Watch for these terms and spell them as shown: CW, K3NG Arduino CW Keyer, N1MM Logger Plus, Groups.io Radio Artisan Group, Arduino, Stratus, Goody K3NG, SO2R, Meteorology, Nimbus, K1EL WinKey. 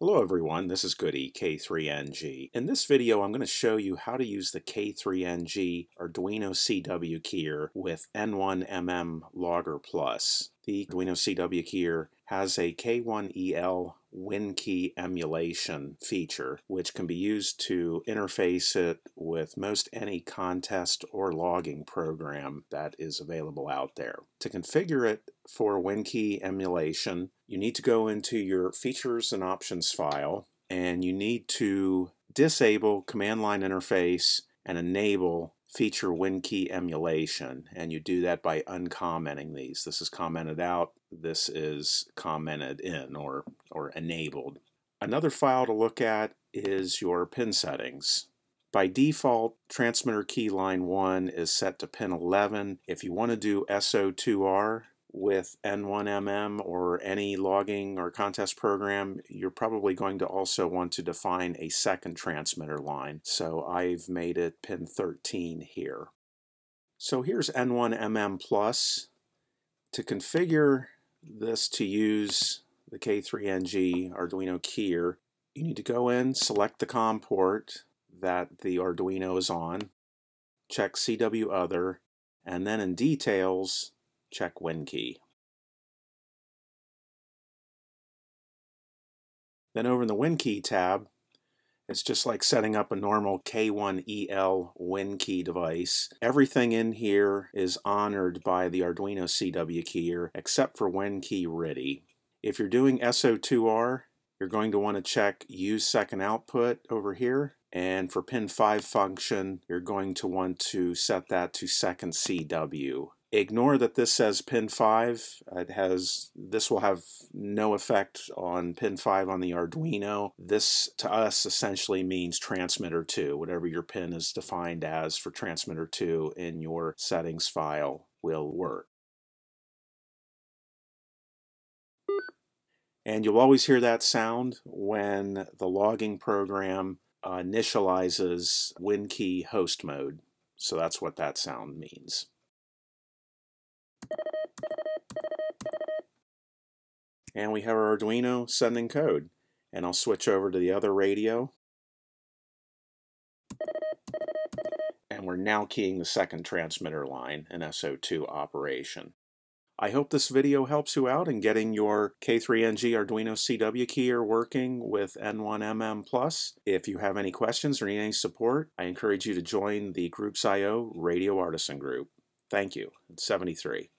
Hello everyone, this is Goody K3NG. In this video I'm going to show you how to use the K3NG Arduino CW Keyer with N1MM Logger Plus. The Arduino CW Keyer has a K1EL WinKey emulation feature, which can be used to interface it with most any contest or logging program that is available out there. To configure it for WinKey emulation, you need to go into your Features and Options file, and you need to disable Command Line Interface and enable Feature WinKey Emulation, and you do that by uncommenting these. This is commented out, this is commented in or enabled. Another file to look at is your pin settings. By default, transmitter key line 1 is set to pin 11. If you want to do SO2R with N1MM or any logging or contest program, you're probably going to also want to define a second transmitter line. So I've made it pin 13 here. So here's N1MM Plus. To configure this to use the K3NG Arduino Keyer, you need to go in, select the COM port that the Arduino is on, check CW Other, and then in Details, check WinKey. Then over in the WinKey tab, it's just like setting up a normal K1EL WinKey device. Everything in here is honored by the Arduino CW Keyer except for WinKey RIDI. If you're doing SO2R, you're going to want to check Use Second Output over here. And for pin 5 function, you're going to want to set that to second CW. Ignore that this says pin 5. This will have no effect on pin 5 on the Arduino. This to us essentially means transmitter 2. Whatever your pin is defined as for transmitter 2 in your settings file will work. And you'll always hear that sound when the logging program initializes WinKey host mode. So that's what that sound means. And we have our Arduino sending code. And I'll switch over to the other radio. And we're now keying the second transmitter line, an SO2 operation. I hope this video helps you out in getting your K3NG Arduino CW Keyer working with N1MM Plus. If you have any questions or need any support, I encourage you to join the Groups.io Radio Artisan Group. Thank you. It's 73.